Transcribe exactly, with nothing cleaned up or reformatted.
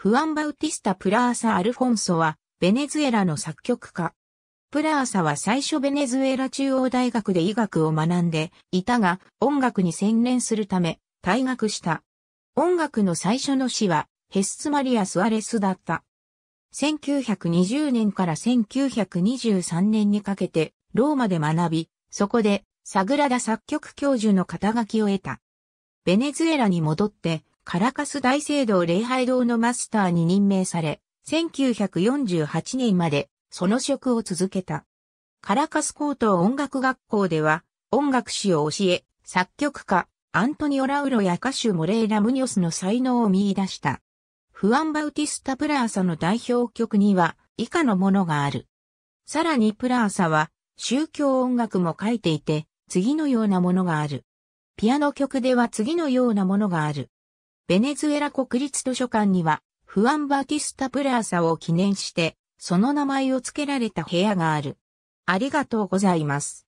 フアン・バウティスタ・プラーサ・アルフォンソは、ベネズエラの作曲家。プラーサは最初ベネズエラ中央大学で医学を学んでいたが、音楽に専念するため、退学した。音楽の最初の師は、ヘス・マリア・スアレスだった。せんきゅうひゃくにじゅうねんからせんきゅうひゃくにじゅうさんねんにかけて、ローマで学び、そこで、サグラダ作曲教授の肩書きを得た。ベネズエラに戻って、カラカス大聖堂礼拝堂のマスターに任命され、せんきゅうひゃくよんじゅうはちねんまでその職を続けた。カラカス高等音楽学校では音楽史を教え、作曲家アントニオ・ラウロや歌手モレイラ・ムニョスの才能を見出した。フアン・バウティスタ・プラーサの代表曲には以下のものがある。さらにプラーサは宗教音楽も書いていて次のようなものがある。ピアノ曲では次のようなものがある。ベネズエラ国立図書館には、フアン・バウティスタ・プラーサを記念して、その名前を付けられた部屋がある。ありがとうございます。